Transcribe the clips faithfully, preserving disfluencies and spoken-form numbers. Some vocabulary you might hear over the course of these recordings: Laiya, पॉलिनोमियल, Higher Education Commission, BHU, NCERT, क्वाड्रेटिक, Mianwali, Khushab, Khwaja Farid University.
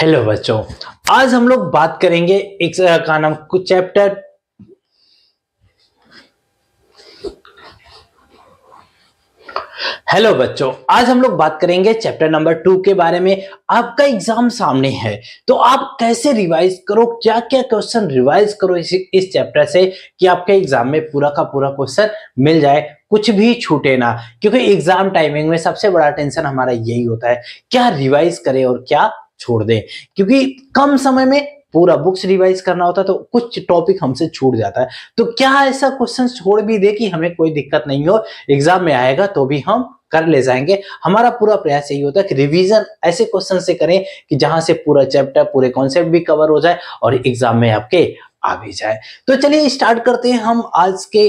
Hello बच्चों, आज हम लोग बात करेंगे एक का नाम कुछ चैप्टर हेलो बच्चों आज हम लोग बात करेंगे चैप्टर नंबर टू के बारे में। आपका एग्जाम सामने है तो आप कैसे रिवाइज करो, क्या क्या क्वेश्चन रिवाइज करो इस इस चैप्टर से कि आपके एग्जाम में पूरा का पूरा क्वेश्चन मिल जाए, कुछ भी छूटे ना। क्योंकि एग्जाम टाइमिंग में सबसे बड़ा टेंशन हमारा यही होता है, क्या रिवाइज करें और क्या छोड़ दें, क्योंकि कम समय में पूरा बुक्स रिवाइज करना होता है तो कुछ टॉपिक हमसे छूट जाता है। तो क्या ऐसा क्वेश्चन छोड़ भी दे कि हमें कोई दिक्कत नहीं हो, एग्जाम में आएगा तो भी हम कर ले जाएंगे। हमारा पूरा प्रयास यही होता है कि रिवीजन ऐसे क्वेश्चन से करें कि जहां से पूरा चैप्टर पूरे कॉन्सेप्ट भी कवर हो जाए और एग्जाम में आपके आ भी जाए। तो चलिए स्टार्ट करते हैं हम आज के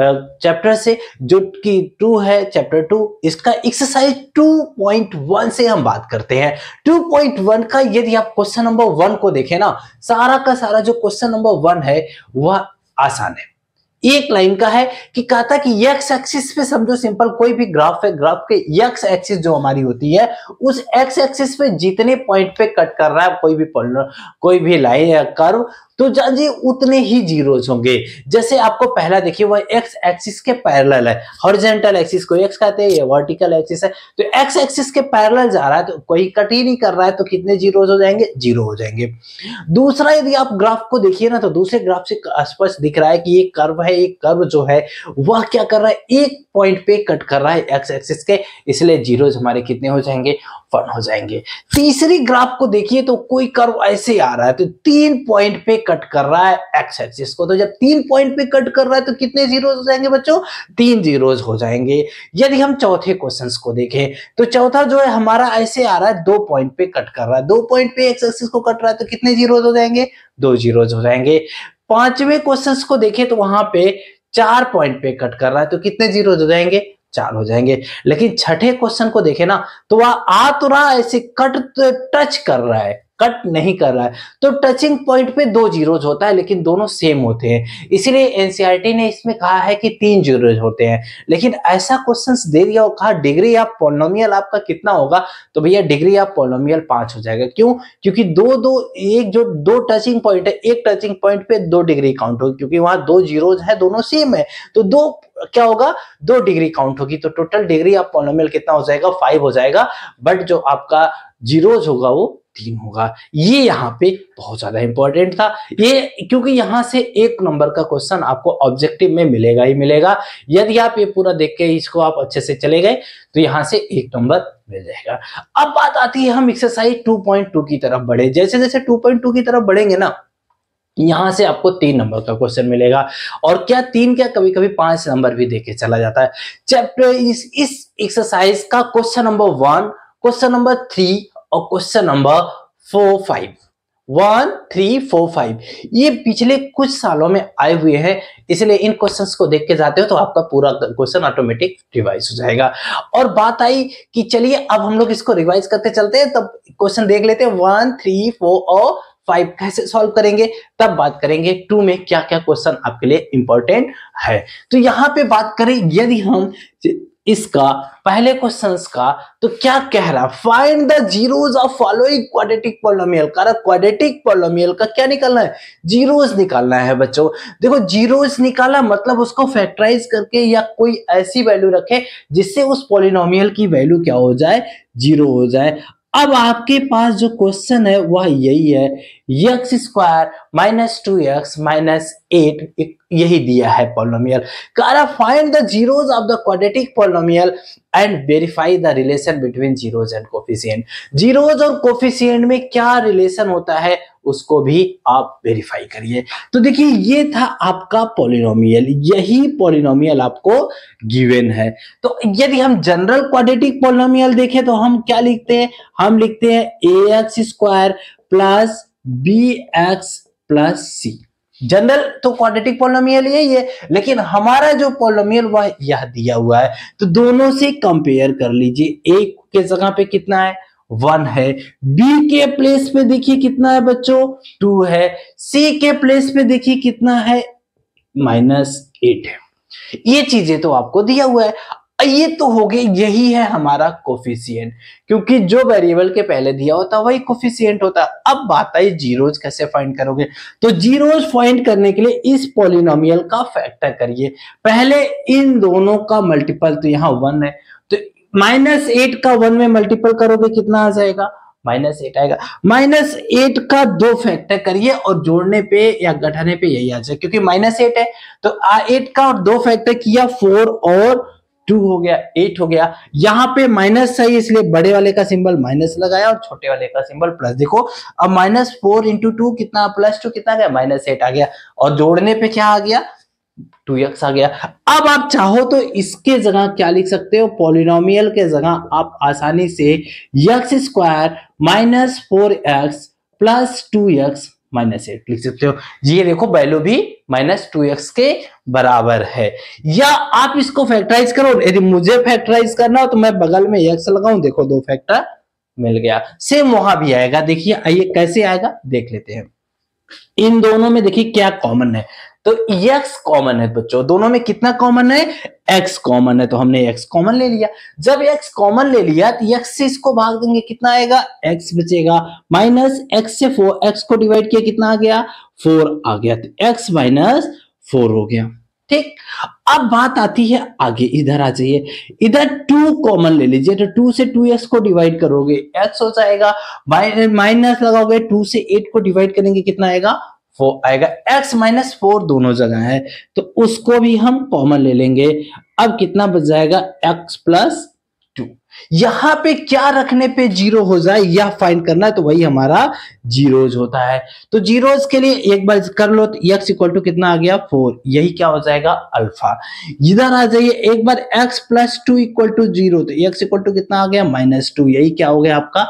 चैप्टर से, जो कि टू है, चैप्टर टू। इसका एक्सरसाइज टू पॉइंट वन से हम बात करते हैं। टू पॉइंट वन का यदि आप क्वेश्चन नंबर वन को देखें ना, सारा का सारा जो क्वेश्चन नंबर वन है वह आसान है। एक लाइन का है कि कहता कि एक्स एक्सिस पे समझो सिंपल कोई भी ग्राफ है, ग्राफ के एक्स एक्सिस जो हमारी होती है उस एक्स एक्सिस पे जितने पॉइंट पे कट कर रहा है कोई भी कोई भी लाइन या कर्व तो जानिए उतने ही जीरोज होंगे। जैसे आपको पहला देखिए वह एक्स एक्सिस के पैरेलल है, हॉरिजॉन्टल एक्सिस को एक्स कहते हैं, ये वर्टिकल एक्सिस है, तो एक्स एक्सिस के पैरेलल जा रहा है तो कोई कट ही नहीं कर रहा है तो कितने जीरोज हो जाएंगे, जीरो हो जाएंगे। दूसरा यदि आप ग्राफ को देखिए ना तो दूसरे ग्राफ से स्पष्ट दिख रहा है कि ये कर्व है, एक कर्व जो है वह क्या कर रहा है, एक पॉइंट पे कट कर रहा है एक्स एक्सिस के, इसलिए जीरोज हमारे कितने हो जाएंगे, वन हो जाएंगे। तीसरी ग्राफ को देखिए तो कोई कर्व ऐसे आ रहा है तो तीन पॉइंट पे कट कर रहा है एक्स एक्सिस को, तो जब तीन पॉइंट पे कट कर रहा है तो कितने जीरोज हो जाएंगे बच्चों, तीन जीरोज हो जाएंगे। यदि हम चौथे क्वेश्चंस को देखें तो चौथा जो है हमारा ऐसे आ रहा है, दो पॉइंट पे कट कर रहा है, दो पॉइंट पे एक्स एक्सिस को कट रहा है तो कितने जीरोज हो जाएंगे, दो जीरोज हो जाएंगे। पांचवें क्वेश्चंस को देखें तो वहां पे चार पॉइंट पे कट कर रहा है तो कितने जीरोज हो जाएंगे, चार हो जाएंगे। लेकिन छठे क्वेश्चन को देखें ना तो वह आ तो रहा ऐसे कट तो टच कर रहा है, कट नहीं कर रहा है, तो टचिंग पॉइंट पे दो जीरोज होता है लेकिन दोनों सेम होते हैं, इसीलिए एनसीईआरटी ने इसमें कहा है कि तीन जीरोज होते हैं। लेकिन ऐसा क्वेश्चंस दे दिया और कहा डिग्री ऑफ पॉलिनोमियल आपका कितना होगा, तो भैया डिग्री ऑफ पॉलिनोमियल पांच हो जाएगा। क्यों? क्योंकि दो दो एक जो दो टचिंग पॉइंट है, एक टचिंग पॉइंट पे दो डिग्री काउंट होगी, क्योंकि वहां दो जीरोज है, दोनों सेम है, तो दो क्या होगा, दो डिग्री काउंट होगी, तो टोटल डिग्री ऑफ पॉलिनोमियल कितना हो जाएगा, फाइव हो जाएगा। बट जो आपका जीरोज होगा वो तीन होगा। ये यहाँ पे बहुत ज्यादा इंपॉर्टेंट था ये, क्योंकि यहाँ से एक नंबर का क्वेश्चन आपको ऑब्जेक्टिव में मिलेगा ही मिलेगा। यदि आप ये पूरा देख के इसको आप अच्छे से चले गए तो यहाँ से एक नंबर मिल जाएगा। अब बात आती है, हम एक्सरसाइज टू पॉइंट टू की तरफ बढ़े। जैसे जैसे टू पॉइंट टू की तरफ बढ़ेंगे ना, यहाँ से आपको तीन नंबर का क्वेश्चन मिलेगा, और क्या तीन, क्या कभी कभी पांच नंबर भी देके चला जाता है। चैप्टर इस एक्सरसाइज का question number one, question number three और question number four five one three four five ये पिछले कुछ सालों में आए हुए हैं, इसलिए इन क्वेश्चंस को देख के जाते हो तो आपका पूरा क्वेश्चन ऑटोमेटिक रिवाइज हो जाएगा। और बात आई कि चलिए अब हम लोग इसको रिवाइज करते चलते हैं, तब क्वेश्चन देख लेते हैं वन थ्री फोर और फाइव कैसे सॉल्व करेंगे, तब बात करेंगे टू में क्या क्या क्वेश्चन आपके लिए इंपॉर्टेंट है। तो यहाँ पे बात करें यदि हम इसका पहले क्वेश्चंस का, तो क्या कह रहा, find the zeros of following क्वाड्रेटिक पॉलिनोमियल। क्वाड्रेटिक पॉलिनोमियल का क्या निकालना है, जीरोज निकालना है बच्चों। देखो जीरोज निकाला मतलब उसको फैक्टराइज करके या कोई ऐसी वैल्यू रखे जिससे उस पॉलिनोमियल की वैल्यू क्या हो जाए, जीरो हो जाए। अब आपके पास जो क्वेश्चन है वह यही है, x square minus two x minus eight, यही दिया है पॉलिनोमियल। कह रहा find the zeros of the क्वाड्रेटिक पॉलिनोमियल and verify the relation between zeros and coefficient. Zeros और कोफिशिएंट में क्या रिलेशन होता है उसको भी आप वेरीफाई करिए। तो देखिए ये था आपका पॉलिनोमियल, यही पॉलिनोमियल आपको गिवन है। तो यदि हम जनरल क्वाड्रेटिक पॉलिनोमियल देखें तो हम क्या लिखते हैं, हम लिखते हैं a x square plus b x plus c. General तो क्वाड्रेटिक पॉलिनोमियल यही है, लेकिन हमारा जो पॉलिनोमियल वह यह दिया हुआ है तो दोनों से कंपेयर कर लीजिए। ए के जगह पे कितना है, वन है, बी के प्लेस पे देखिए कितना है बच्चों, टू है, सी के प्लेस पे देखिए कितना है, माइनस एट है। ये चीजें तो आपको दिया हुआ है। ये तो हो गई, यही है हमारा कोफिशिएंट, क्योंकि जो वेरिएबल के पहले दिया होता है वही कोफिशिएंट होता है। अब बात आई जीरोज कैसे फाइंड करोगे, तो जीरोज फाइंड करने के लिए इस पॉलिनोमियल का फैक्टर करिए। पहले इन दोनों का मल्टीपल, तो यहाँ वन है तो माइनस एट का वन में मल्टीपल करोगे कितना आ जाएगा, माइनस एट आएगा। माइनस एट का दो फैक्टर करिए और जोड़ने पे या घटाने पे यही आ जाए, क्योंकि माइनस एट है तो एट का और दो फैक्टर किया फोर और टू हो गया एट हो गया। यहाँ पे माइनस सही इसलिए बड़े वाले का सिंबल माइनस लगाया और छोटे वाले का सिंबल प्लस। देखो अब माइनस फोर इंटू टू कितना प्लस टू कितना गया माइनस एट आ गया और जोड़ने पे क्या आ गया टू एक्स आ गया। अब आप चाहो तो इसके जगह क्या लिख सकते हो, पॉलिनोमियल के जगह आप आसानी से x square minus four x plus two x minus eight लिख सकते हो। ये देखो वैल्यू भी माइनस टू एक्स के बराबर है। या आप इसको फैक्टराइज करो, यदि मुझे फैक्टराइज करना हो तो मैं बगल में एक्स लगाऊं, देखो दो फैक्टर मिल गया। सेम वहां भी आएगा, देखिए आइए कैसे आएगा देख लेते हैं। इन दोनों में देखिए क्या कॉमन है, तो x कॉमन है बच्चों, दोनों में कितना कॉमन है, x कॉमन है, तो हमने x कॉमन ले लिया। जब x कॉमन ले लिया तो x से इसको भाग देंगे कितना आएगा x बचेगा, माइनस x से फोर, x को डिवाइड किया कितना आ गया फोर आ गया, तो x माइनस फोर हो गया। ठीक, अब बात आती है आगे, इधर आ जाइए, इधर टू कॉमन ले लीजिए तो टू से टू एक्स को डिवाइड करोगे x हो जाएगा, माइनस लगाओगे टू से एट को डिवाइड करेंगे कितना आएगा फोर आएगा, x माइनस फोर दोनों जगह है तो उसको भी हम कॉमन ले लेंगे। अब कितना बच जाएगा x प्लस टू, यहाँ पे क्या रखने पे जीरो हो जाए यह फाइंड करना है, तो वही हमारा जीरोज होता है। तो जीरोज के लिए एक बार कर लो तो x इक्वल टू कितना आ गया फोर, यही क्या हो जाएगा अल्फा। इधर आ जाइए एक बार x plus two equal to zero, तो x इक्वल टू कितना आ गया माइनस टू, यही क्या हो गया आपका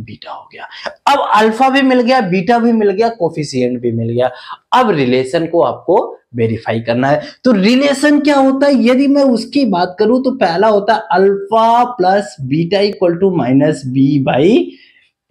बीटा हो गया। अब अल्फा भी मिल गया, बीटा भी मिल गया, कोफिशिएंट भी मिल गया। अब रिलेशन को आपको वेरीफाई करना है, तो रिलेशन क्या होता है यदि मैं उसकी बात करूं तो पहला होता है alpha plus beta equal to minus b by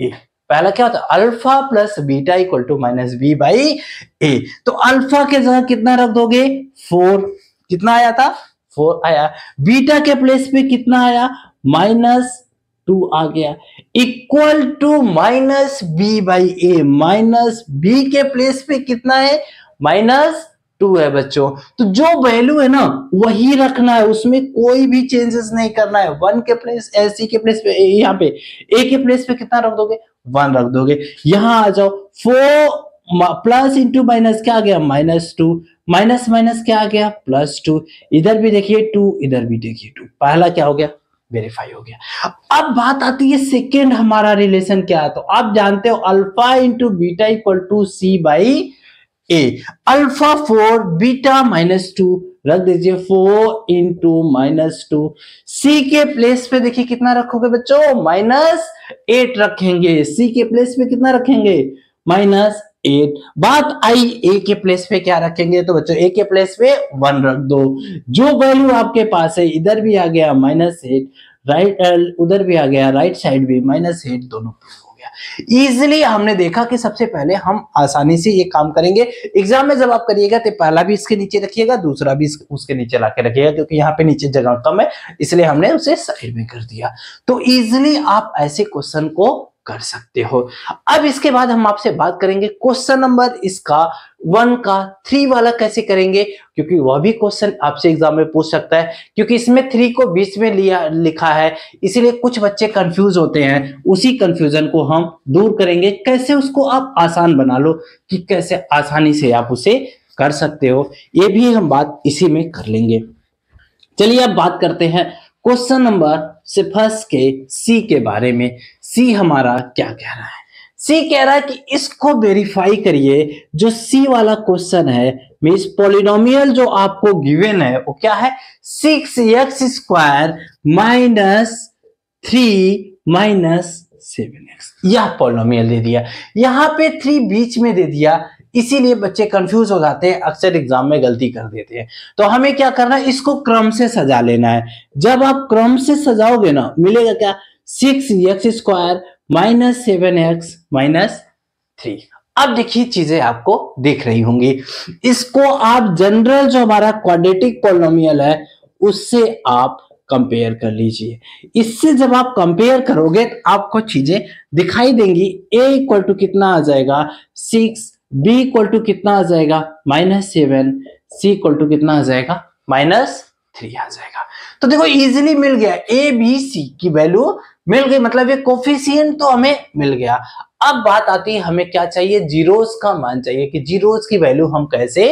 a. पहला क्या होता है alpha plus beta equal to minus b by a, तो अल्फा के जगह कितना रख दोगे फोर, कितना आया था फोर आया, बीटा के प्लेस पे कितना आया माइनस टू आ गया, equal to minus b by a, minus b के प्लेस पे कितना है माइनस टू है बच्चों। तो जो वैल्यू है ना वही रखना है, उसमें कोई भी चेंजेस नहीं करना है। वन के प्लेस सी के प्लेस पे यहाँ पे ए के प्लेस पे कितना रख दोगे वन रख दोगे। यहाँ आ जाओ फोर प्लस इंटू माइनस क्या आ गया माइनस टू, माइनस माइनस क्या आ गया प्लस टू, इधर भी देखिए टू इधर भी देखिए टू, पहला क्या हो गया वेरीफाई हो गया। अब बात आती है सेकेंड हमारा रिलेशन क्या है, तो आप जानते हो alpha into beta equal to C by A, alpha four beta minus two रख दीजिए, four into minus two, C के प्लेस पे देखिए कितना रखोगे बच्चों माइनस एट रखेंगे, सी के प्लेस पे कितना रखेंगे माइनस एट। बात आई ए के प्लेस पे क्या रखेंगे, तो बच्चों ए के प्लेस पे वन रख दो, जो वैल्यू आपके पास है इधर भी आ गया माइनस एट, राइट उधर भी आ गया राइट साइड भी माइनस एट, दोनों हो गया। इजिली हमने देखा कि सबसे पहले हम आसानी से ये काम करेंगे, एग्जाम में जब आप करिएगा तो पहला भी इसके नीचे रखिएगा दूसरा भी उसके नीचे ला के रखिएगा, क्योंकि यहाँ पे नीचे जगह कम है इसलिए हमने उसे साइड में कर दिया। तो इजिली आप ऐसे क्वेश्चन को कर सकते हो। अब इसके बाद हम आपसे बात करेंगे क्वेश्चन नंबर इसका वन का थ्री वाला कैसे करेंगे, क्योंकि वह भी क्वेश्चन आपसे एग्जाम में पूछ सकता है, क्योंकि इसमें थ्री को बीच में लिया लिखा है इसीलिए कुछ बच्चे कंफ्यूज होते हैं, उसी कंफ्यूजन को हम दूर करेंगे। कैसे उसको आप आसान बना लो कि कैसे आसानी से आप उसे कर सकते हो, ये भी हम बात इसी में कर लेंगे। चलिए अब बात करते हैं क्वेश्चन नंबर सिफर्स के सी के बारे में। सी हमारा क्या कह रहा है, सी कह रहा है कि इसको वेरीफाई करिए। जो सी वाला क्वेश्चन है मींस पॉलिनोमियल जो आपको गिवन है वो क्या है six x square minus three minus seven x, यह पॉलिनोमियल दे दिया, यहाँ पे थ्री बीच में दे दिया, इसीलिए बच्चे कंफ्यूज हो जाते हैं, अक्सर एग्जाम में गलती कर देते हैं। तो हमें क्या करना है इसको क्रम से सजा लेना है। जब आप क्रम से सजाओगे ना मिलेगा क्या six x square minus seven x minus three. अब देखिए चीजें आपको दिख रही होंगी, इसको आप जनरल जो हमारा क्वाड्रेटिक पॉलिनोमियल है उससे आप कंपेयर कर लीजिए। इससे जब आप कंपेयर करोगे तो आपको चीजें दिखाई देंगी। ए इक्वल टू कितना आ जाएगा सिक्स, बी इक्वल टू कितना आ जाएगा minus seven, c equal to कितना आ जाएगा माइनस थ्री आ जाएगा। तो देखो इजीली मिल गया, ए बी सी की वैल्यू मिल गई, मतलब ये कोफिशिएंट तो हमें मिल गया। अब बात आती है हमें क्या चाहिए, जीरोस का मान चाहिए कि जीरोस की वैल्यू हम कैसे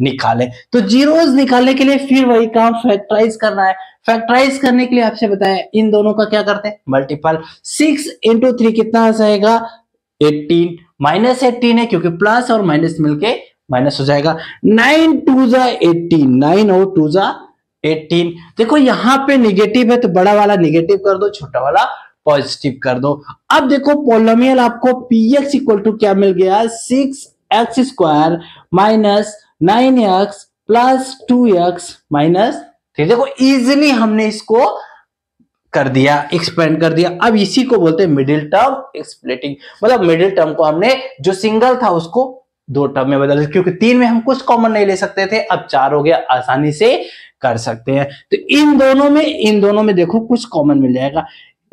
निकालें। तो जीरोस निकालने के लिए फिर वही काम, फैक्टराइज करना है। फैक्टराइज करने के लिए आपसे बताया इन दोनों का क्या करते हैं मल्टीपल। सिक्स इंटू थ्री कितना आ जाएगा एटीन, माइनस एटीन है क्योंकि प्लस और माइनस मिलके माइनस हो जाएगा। नाइन टू जा एटीन, नाइन और टू जा एटीन। देखो यहाँ पे निगेटिव है तो बड़ा वाला निगेटिव कर दो, छोटा वाला पॉजिटिव कर दो। अब देखो पॉलिनोमियल आपको पीएक्स इक्वल टू क्या मिल गया, six x square minus nine x plus two x minus three. देखो इजिली हमने इसको कर दिया, एक्सपेंड कर दिया। अब इसी को बोलते हैं मिडिल टर्म एक्सप्लेटिंग, मतलब मिडिल टर्म को हमने जो सिंगल था उसको दो टर्म में बदल, क्योंकि तीन में हम कुछ कॉमन नहीं ले सकते थे, अब चार हो गया, आसानी से कर सकते हैं। तो इन दोनों में इन दोनों में देखो कुछ कॉमन मिल जाएगा।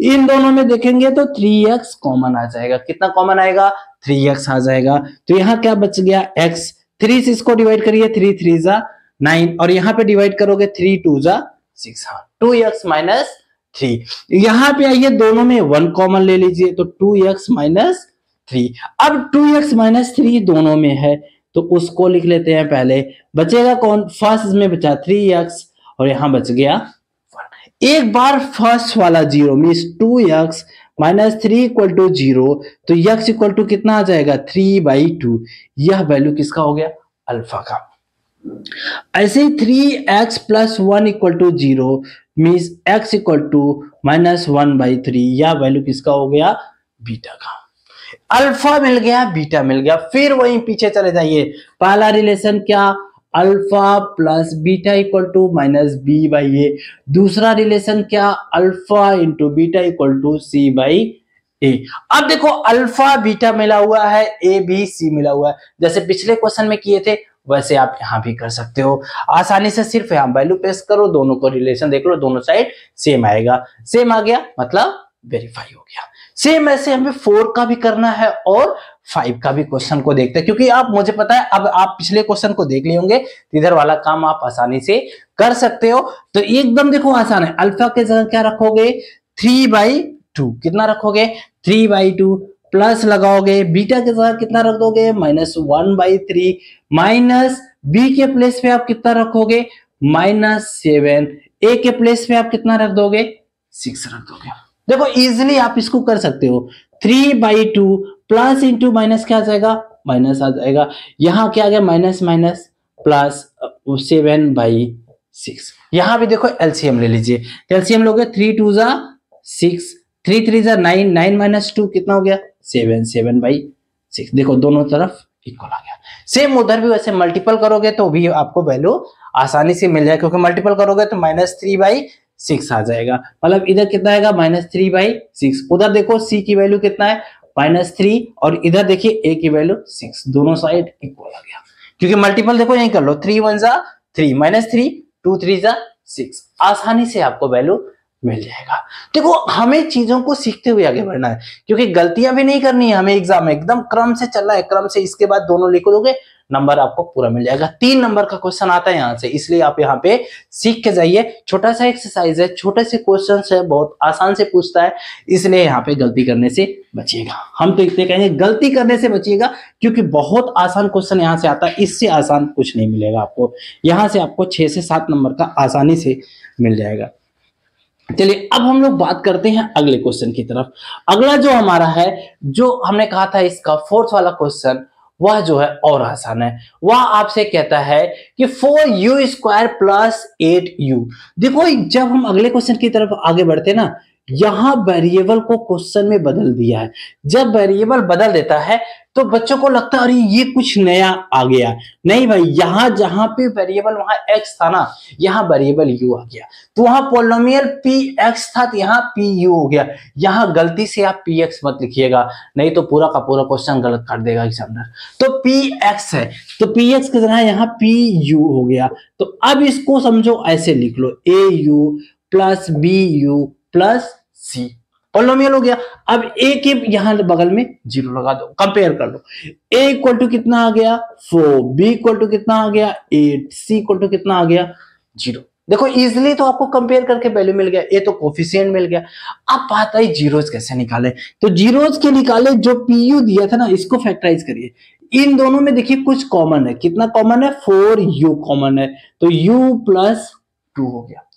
इन दोनों में देखेंगे तो थ्री एक्स कॉमन आ जाएगा, कितना कॉमन आएगा थ्री एक्स आ जाएगा। तो यहाँ क्या बच गया x, थ्री से इसको डिवाइड करिए, थ्री थ्री जा नाइन, और यहाँ पे डिवाइड करोगे थ्री टू जा सिक्स, हाँ टू एक्स माइनस थ्री। यहाँ पे आइए दोनों में वन कॉमन ले लीजिए तो टू एक्स माइनस थ्री। अब टू एक्स माइनस थ्री दोनों में है तो उसको लिख लेते हैं पहले। बचेगा कौन, फर्स्ट में बचा थ्री एक्स और यहाँ बच गया वन। एक बार फर्स्ट वाला zero means two x minus three equal to zero, तो एक्स इक्वल टू कितना आ जाएगा थ्री बाई टू। यह वैल्यू किसका हो गया अल्फा का। ऐसे ही three x plus one equal to zero means x equal to minus one by three, यह वैल्यू किसका हो गया बीटा का। अल्फा मिल गया, बीटा मिल गया। फिर वहीं पीछे चले जाइए, पहला रिलेशन क्या alpha plus beta equal to minus b by a. दूसरा रिलेशन क्या alpha into beta equal to C by a. अब देखो अल्फा बीटा मिला हुआ है, ए बी सी मिला हुआ है, जैसे पिछले क्वेश्चन में किए थे वैसे आप यहाँ भी कर सकते हो आसानी से। सिर्फ यहाँ वैल्यू पेस्ट करो, दोनों को रिलेशन देख लो, दोनों साइड सेम आएगा। सेम आ गया मतलब वेरीफाई हो गया। सेम ऐसे हमें फोर का भी करना है और फाइव का भी क्वेश्चन को देखते हैं, क्योंकि आप मुझे पता है अब आप पिछले क्वेश्चन को देख लिए होंगे, इधर वाला काम आप आसानी से कर सकते हो। तो एकदम देखो आसान है, अल्फा के जगह क्या रखोगे थ्री बाई टू, कितना रखोगे थ्री बाई टू प्लस लगाओगे, बीटा के जगह कितना रख दोगे minus one by three, minus b के प्लेस पे आप कितना रखोगे माइनस सेवन, ए के प्लेस पे आप कितना रख दोगे सिक्स रख दोगे। देखो इजिली आप इसको कर सकते हो, three by two plus into minus क्या आ जाएगा माइनस आ जाएगा, यहाँ क्या आ गया minus minus plus seven by six. यहाँ भी देखो एलसीएम ले लीजिए, एलसीएम लोगे थ्री टू जा सिक्स, थ्री थ्री जा नाइन, नाइन माइनस टू कितना हो गया सेवन, सेवन बाई सिक्स। देखो दोनों तरफ इक्वल आ गया। सेम उधर भी वैसे मल्टीपल करोगे तो भी आपको वैल्यू आसानी से मिल जाएगा, क्योंकि मल्टीपल करोगे तो माइनस थ्री बाई सिक्स आ जाएगा, मतलब इधर कितना आएगा माइनस थ्री बाई सिक्स। उधर देखो सी की वैल्यू कितना है माइनस थ्री, और इधर देखिए ए की वैल्यू सिक्स, दोनों साइड इक्वल आ गया, क्योंकि मल्टीपल देखो यहीं कर लो, थ्री वन जा three minus three, two three जा सिक्स, आसानी से आपको वैल्यू मिल जाएगा। देखो हमें चीजों को सीखते हुए आगे बढ़ना है, क्योंकि गलतियां भी नहीं करनी है हमें एग्जाम में, एकदम क्रम से चलना है, क्रम से इसके बाद दोनों लिख दोगे नंबर आपको पूरा मिल जाएगा। तीन नंबर का क्वेश्चन आता है यहाँ से, इसलिए आप यहाँ पे सीख के जाइए। छोटा सा एक्सरसाइज है, छोटे से क्वेश्चंस है, बहुत आसान से पूछता है, इसलिए यहाँ पे गलती करने से बचिएगा। हम तो इतने कहेंगे गलती करने से बचिएगा, क्योंकि बहुत आसान क्वेश्चन यहाँ से आता है, इससे आसान कुछ नहीं मिलेगा आपको। यहाँ से आपको छह से सात नंबर का आसानी से मिल जाएगा। चलिए अब हम लोग बात करते हैं अगले क्वेश्चन की तरफ। अगला जो हमारा है, जो हमने कहा था इसका फोर्थ वाला क्वेश्चन, वह जो है और आसान है। वह आपसे कहता है कि four u square plus eight u. देखो जब हम अगले क्वेश्चन की तरफ आगे बढ़ते ना, यहाँ वेरिएबल को क्वेश्चन में बदल दिया है। जब वेरिएबल बदल देता है तो बच्चों को लगता है अरे ये कुछ नया आ गया। नहीं भाई, यहाँ जहां पे वेरिएबल वहां एक्स था ना, यहाँ वेरिएबल यू आ गया। तो वहां पॉलिनोमियल पी एक्स था तो यहाँ पी यू हो गया। यहाँ गलती से आप पी एक्स मत लिखिएगा, नहीं तो पूरा का पूरा क्वेश्चन गलत कर देगा एग्जामिनर। तो पी एक्स है तो पी एक्स की तरह यहाँ पी यू हो गया। तो अब इसको समझो ऐसे लिख लो, a u plus b u plus c पॉलिनोमियल हो गया। अब ए के यहां बगल में जीरो लगा दो, कंपेयर कर लो। ए इक्वल टू कितना आ गया फोर, बी इक्वल टू कितना आ गया एट, सी इक्वल टू कितना आ गया जीरो। देखो इजिली तो आपको कंपेयर करके वैल्यू मिल गया, ए तो कोफिशिएंट मिल गया। अब बात आई जीरोस कैसे निकाले, तो जीरोस के निकाले जो पी यू दिया था ना इसको फैक्टराइज करिए। इन दोनों में देखिए कुछ कॉमन है, कितना कॉमन है फोर यू कॉमन है, तो यू प्लस टू हो गया।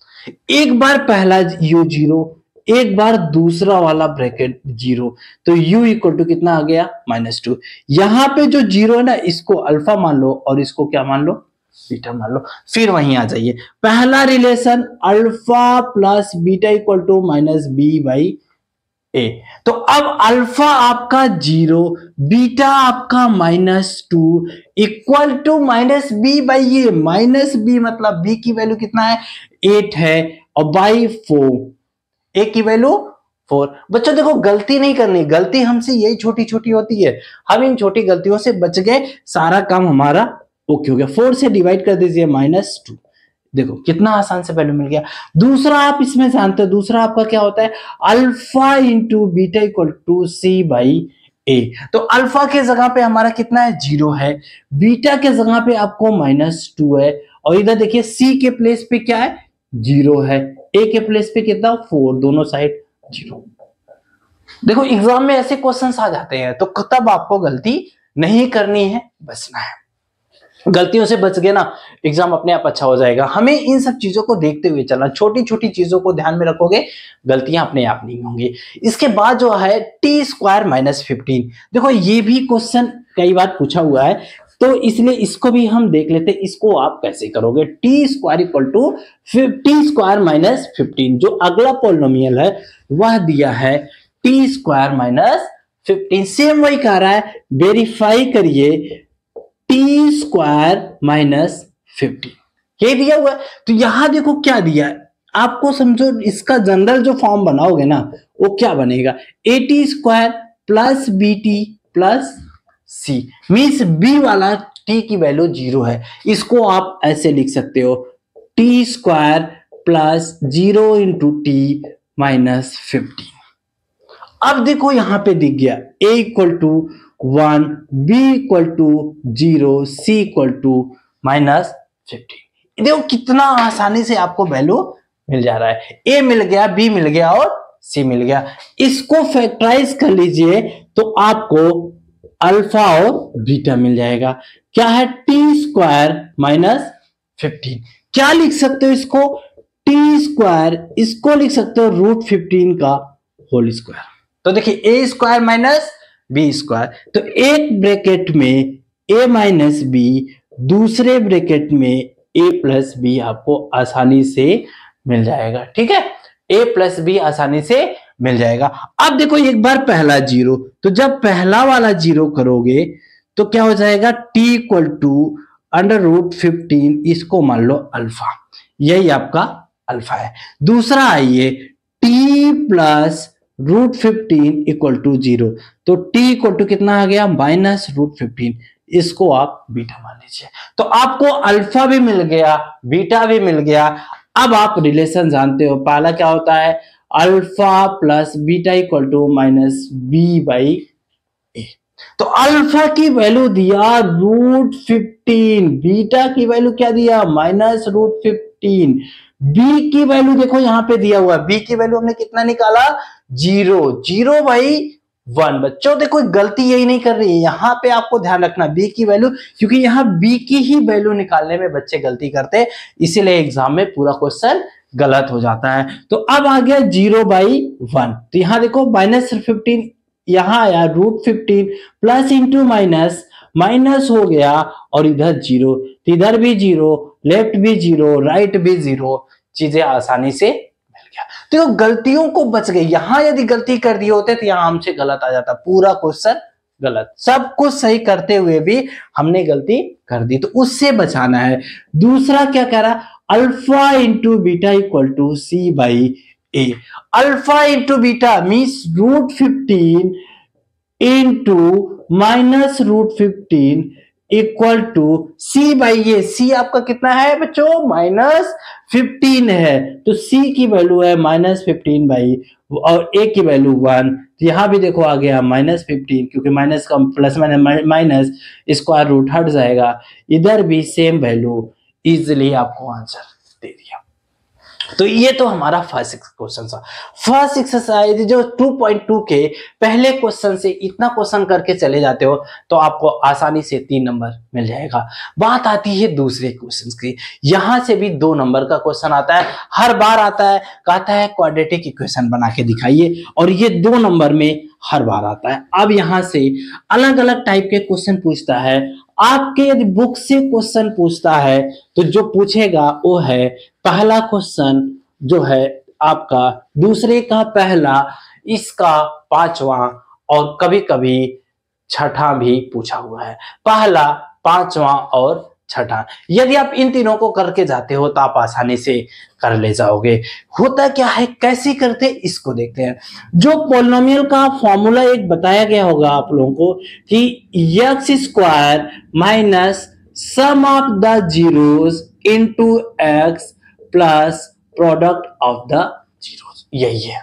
एक बार पहला यू जीरो, एक बार दूसरा वाला ब्रैकेट जीरो, तो यू इक्वल टू कितना आ गया माइनस टू। यहाँ पे जो जीरो है ना इसको अल्फा मान लो और इसको क्या मान लो बीटा मान लो। फिर वहीं आ जाइए, पहला relation alpha plus beta equal to minus b by a. तो अब अल्फा आपका जीरो, बीटा आपका minus two equal to minus b by a. Minus b मतलब बी की वैल्यू कितना है एट है और बाई फोर, ए की वैल्यू फोर। बच्चों देखो गलती नहीं करनी, गलती हमसे यही छोटी छोटी होती है, हम इन छोटी गलतियों से बच गए, सारा काम हमारा ओके हो गया। फोर से डिवाइड कर दीजिए माइनस टू, देखो कितना आसान से वैल्यू मिल गया। दूसरा आप इसमें जानते हो, दूसरा आपका क्या होता है alpha into beta equal to C by a. तो अल्फा के जगह पे हमारा कितना है जीरो है, बीटा के जगह पे आपको माइनस टू है, और इधर देखिए सी के प्लेस पे क्या है जीरो है, ए के प्लेस पे कितना फोर, दोनों साइड जीरो। देखो एग्जाम में ऐसे क्वेश्चन आ जाते हैं, तो तब आपको गलती नहीं करनी है, बचना है। गलतियों से बच गए ना एग्जाम अपने आप अच्छा हो जाएगा। हमें इन सब चीजों को देखते हुए चलना, छोटी छोटी चीजों को ध्यान में रखोगे गलतियां अपने आप नहीं होंगी। इसके बाद जो है टी स्क्वायर माइनस फिफ्टीन, देखो ये भी क्वेश्चन कई बार पूछा हुआ है, तो इसलिए इसको भी हम देख लेते हैं, इसको आप कैसे करोगे। T square equal to t square minus fifteen, जो अगला पॉलिनोमियल है वह दिया है t square minus fifteen. Same वही कह रहा है, वेरीफाई करिए टी स्क्वायर माइनस फिफ्टी ये दिया हुआ है। तो यहां देखो क्या दिया है आपको, समझो इसका जनरल जो फॉर्म बनाओगे ना वो क्या बनेगा a t square plus b t plus c, means b वाला टी की वैल्यू जीरो है। इसको आप ऐसे लिख सकते हो t square plus zero into t minus fifty. अब देखो यहां पे दिख गया a equal to one, b equal to zero, c equal to minus fifteen. देखो कितना आसानी से आपको वैल्यू मिल जा रहा है, a मिल गया, b मिल गया और c मिल गया। इसको फैक्टराइज कर लीजिए तो आपको अल्फा और बीटा मिल जाएगा। क्या है टी स्क्वायर माइनस फिफ्टीन, क्या लिख सकते हो इसको टी स्क्वायर, इसको लिख सकते हो रूट फिफ्टीन का होल स्क्वायर। तो देखिए a square minus b square, तो एक ब्रैकेट में ए माइनस बी, दूसरे ब्रैकेट में ए प्लस बी आपको आसानी से मिल जाएगा। ठीक है, ए प्लस बी आसानी से मिल जाएगा। अब देखो एक बार पहला जीरो, तो जब पहला वाला जीरो करोगे तो क्या हो जाएगा t equal to under root fifteen, इसको मान लो अल्फा, यही आपका अल्फा है। दूसरा आइए t plus root fifteen equal to zero, तो टी इक्वल टू कितना आ गया माइनस रूट फिफ्टीन, इसको आप बीटा मान लीजिए। तो आपको अल्फा भी मिल गया, बीटा भी मिल गया। अब आप रिलेशन जानते हो, पहला क्या होता है alpha plus beta equal to minus b by a. तो अल्फा की वैल्यू दिया रूट फिफ्टीन, बीटा की वैल्यू क्या दिया माइनस रूट फिफ्टीन, बी की वैल्यू देखो यहाँ पे दिया हुआ, बी की वैल्यू हमने कितना निकाला जीरो, जीरो बाई वन। बच्चों देखो गलती यही नहीं कर रही है, यहाँ पे आपको ध्यान रखना बी की वैल्यू, क्योंकि यहाँ बी की ही वैल्यू निकालने में बच्चे गलती करते हैं, इसीलिए एग्जाम में पूरा क्वेश्चन गलत हो जाता है। तो अब आ गया जीरो बाई वन, तो यहाँ देखो माइनस फिफ्टीन, यहाँ आया root fifteen plus into minus, minus हो गया और इधर जीरो, इधर भी जीरो, लेफ्ट भी जीरो, राइट भी जीरो, चीजें आसानी से मिल गया। तो गलतियों को बच गए, यहाँ यदि गलती कर दिए होते तो यहाँ हमसे गलत आ जाता, पूरा क्वेश्चन गलत। सब कुछ सही करते हुए भी हमने गलती कर दी, तो उससे बचाना है। दूसरा क्या कह रहा alpha into beta equal to C by A, alpha into beta means root fifteen into minus root fifteen equal to C by a. C आपका कितना है बच्चों? माइनस फिफ्टीन है, तो सी की वैल्यू है माइनस फिफ्टीन बाई और ए की वैल्यू वन। तो यहाँ भी देखो आ गया माइनस फिफ्टीन, क्योंकि माइनस का plus minus minus square root हट जाएगा। इधर भी सेम वैल्यू, इजिली आपको आंसर दे दिया। तो ये तो हमारा फर्स्ट क्वेश्चन था। फर्स्ट एक्सरसाइज जो टू पॉइंट टू के पहले क्वेश्चन से इतना क्वेश्चन करके चले जाते हो तो आपको आसानी से तीन नंबर मिल जाएगा। बात आती है दूसरे क्वेश्चन की, यहाँ से भी दो नंबर का क्वेश्चन आता है, हर बार आता है। कहता है क्वाड्रेटिक इक्वेशन बना के दिखाइए, और ये दो नंबर में हर बार आता है। अब यहाँ से अलग अलग टाइप के क्वेश्चन पूछता है। आपके यदि बुक से क्वेश्चन पूछता है तो जो पूछेगा वो है पहला क्वेश्चन जो है आपका, दूसरे का पहला, इसका पांचवा और कभी कभी छठा भी पूछा हुआ है। पहला, पांचवा और छठा, यदि आप इन तीनों को करके जाते हो तो आप आसानी से कर ले जाओगे। होता क्या है, कैसे करते इसको देखते हैं। जो पॉलिनोमियल का फॉर्मूला एक बताया गया होगा आप लोगों को कि x square minus sum of the zeros into x plus product of the zeros, यही है।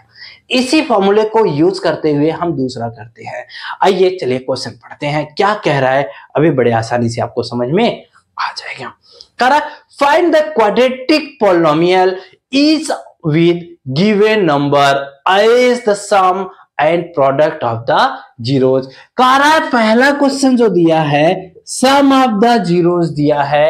इसी फॉर्मूले को यूज करते हुए हम दूसरा करते हैं। आइए चलिए क्वेश्चन पढ़ते हैं, क्या कह रहा है, अभी बड़े आसानी से आपको समझ में आ जाएगा। करा find the क्वाड्रेटिक पॉलिनोमियल is with given number as the sum and product of the zeros. करा पहला क्वेश्चन जो दिया है सम ऑफ द जीरोस दिया है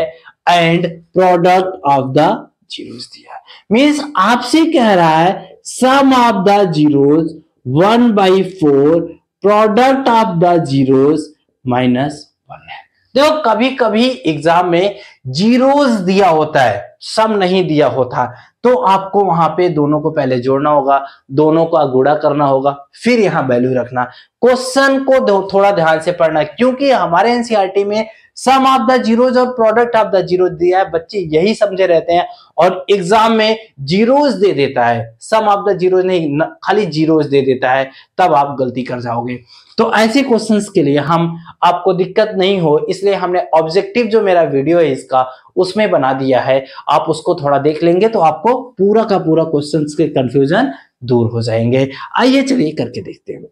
and product of the zeros दिया है। मीन्स आपसे कह रहा है sum of the zeros one by four, product of the zeros minus one है। देखो कभी कभी एग्जाम में जीरोस दिया होता है, सम नहीं दिया होता, तो आपको वहां पे दोनों को पहले जोड़ना होगा, दोनों का गुणा करना होगा, फिर यहाँ वैल्यू रखना। क्वेश्चन को थोड़ा ध्यान से पढ़ना, क्योंकि हमारे एनसीईआरटी में सम ऑफ द जीरोस और प्रोडक्ट ऑफ द जीरोस दिया है, बच्चे यही समझे रहते हैं और एग्जाम में जीरोस दे देता है, सम ऑफ द जीरोस नहीं, खाली जीरोस दे देता है, तब आप गलती कर जाओगे। तो ऐसे क्वेश्चंस के लिए हम आपको दिक्कत नहीं हो, इसलिए हमने ऑब्जेक्टिव जो मेरा वीडियो है इसका उसमें बना दिया है, आप उसको थोड़ा देख लेंगे तो आपको पूरा का पूरा क्वेश्चंस के कंफ्यूजन दूर हो जाएंगे। आइए चलिए करके देखते हैं।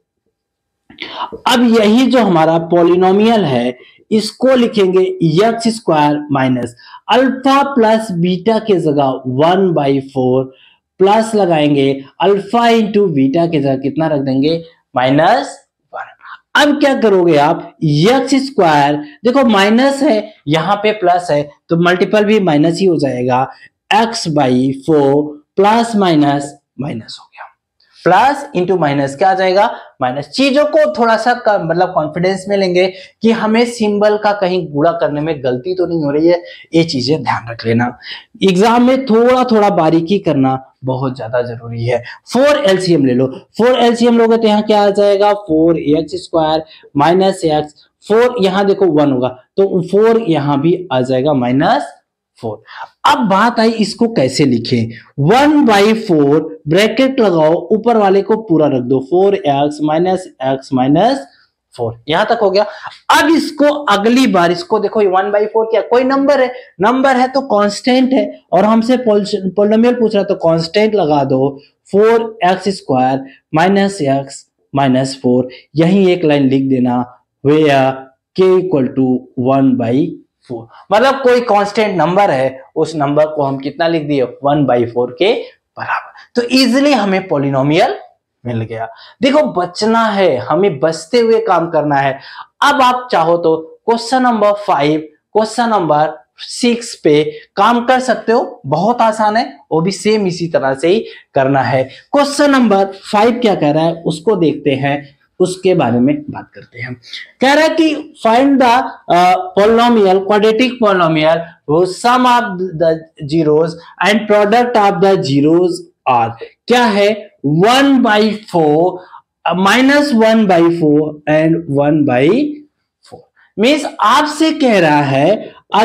अब यही जो हमारा पॉलिनोमियल है इसको लिखेंगे x square minus alpha plus beta के जगह वन बाई फोर, प्लस लगाएंगे अल्फा इंटू बीटा के जगह कितना रख देंगे माइनस वन। अब क्या करोगे आप, एक्स स्क्वायर, देखो माइनस है यहाँ पे प्लस है तो मल्टीपल भी माइनस ही हो जाएगा, x by four plus minus minus हो गया, प्लस इंटू माइनस क्या आ जाएगा माइनस। चीजों को थोड़ा सा मतलब कॉन्फिडेंस में लेंगे कि हमें सिंबल का कहीं गुणा करने में गलती तो नहीं हो रही है, ये चीजें ध्यान रख लेना। एग्जाम में थोड़ा थोड़ा बारीकी करना बहुत ज्यादा जरूरी है। फोर एलसीएम ले लो, फोर एलसीएम लोगे तो यहाँ क्या आ जाएगा four x square minus x, four यहाँ देखो वन होगा तो फोर यहाँ भी आ जाएगा माइनस फोर। अब बात आई इसको कैसे लिखें, वन बाई फोर ब्रैकेट लगाओ, ऊपर वाले को पूरा रख दो, four x minus x minus four, यहां तक हो गया। अब इसको अगली बार इसको देखो, वन बाई फोर क्या कोई नंबर है, नंबर है तो कांस्टेंट है, और हमसे पॉलिनोमियल पूछ रहा है तो कांस्टेंट लगा दो, four x square minus x minus four, यही एक लाइन लिख देना, where k equal to one by four, मतलब कोई कांस्टेंट नंबर है उस नंबर को हम कितना लिख दिए वन बाई फोर के बराबर। तो इजीली हमें पॉलिनोमियल मिल गया। देखो बचना है, हमें बचते हुए काम करना है। अब आप चाहो तो question number five, question number six पे काम कर सकते हो, बहुत आसान है, वो भी सेम इसी तरह से ही करना है। क्वेश्चन नंबर फाइव क्या कह रहा है उसको देखते हैं, उसके बारे में बात करते हैं। कह रहा है कि find the पॉलिनोमियल, क्वाड्रेटिक पॉलिनोमियल वो sum of the zeros and product of the zeros are, क्या है one by four minus one by four and one by four. Means आपसे कह रहा है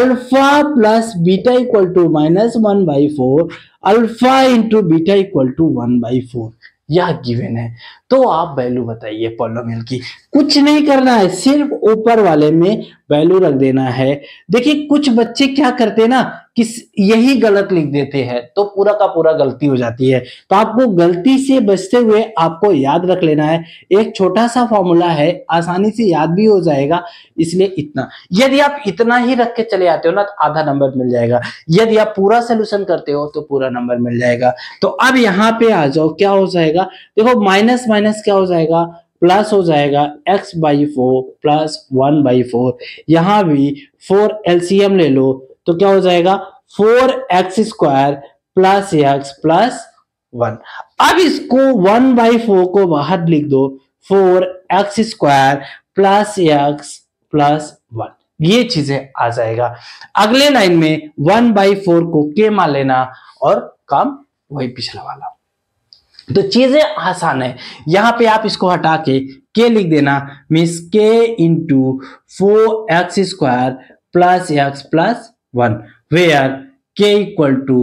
alpha plus beta equal to minus one by four, alpha into beta equal to one by four, यह given है, तो आप वैल्यू बताइए पॉलिनोमियल की। कुछ नहीं करना है, सिर्फ ऊपर वाले में वैल्यू रख देना है। देखिए कुछ बच्चे क्या करते हैं ना कि यही गलत लिख देते हैं तो पूरा का पूरा गलती हो जाती है। तो आपको गलती से बचते हुए आपको याद रख लेना है, एक छोटा सा फॉर्मूला है, आसानी से याद भी हो जाएगा, इसलिए इतना। यदि आप इतना ही रख के चले आते हो ना तो आधा नंबर मिल जाएगा, यदि आप पूरा सोल्यूशन करते हो तो पूरा नंबर मिल जाएगा। तो अब यहाँ पे आ जाओ, क्या हो जाएगा देखो, माइनस माइनस क्या हो जाएगा, प्लस हो जाएगा, x by four plus one by four, यहाँ भी फोर एलसीएम ले लो तो क्या हो जाएगा four x square plus x plus one. अब इसको वन बाई फोर को बाहर लिख दो, four x square plus x plus one, ये चीजें आ जाएगा। अगले लाइन में वन बाई फोर को के मान लेना और काम वही पिछला वाला, तो चीजें आसान है। यहाँ पे आप इसको हटा के के लिख देना, means k into four x square plus x plus one, where k equal to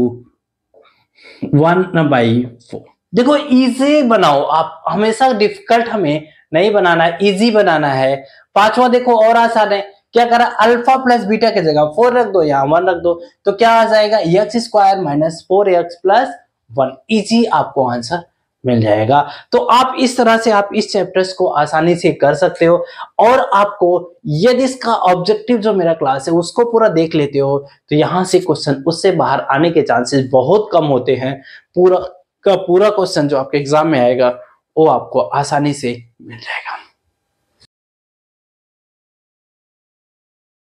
one by four. देखो इजी बनाओ आप, हमेशा डिफिकल्ट हमें नहीं बनाना है, इजी बनाना है। पांचवा देखो और आसान है, क्या करा, अल्फा प्लस बीटा की जगह फोर रख दो, यहाँ वन रख दो तो क्या आ जाएगा x square minus four x plus one, easy आपको आंसर मिल जाएगा। तो आप इस तरह से आप इस चैप्टर्स को आसानी से कर सकते हो। और आपको यदि इसका ऑब्जेक्टिव जो मेरा क्लास है उसको पूरा देख लेते हो तो यहाँ से क्वेश्चन उससे बाहर आने के चांसेस बहुत कम होते हैं। पूरा का पूरा क्वेश्चन जो आपके एग्जाम में आएगा वो आपको आसानी से मिल जाएगा।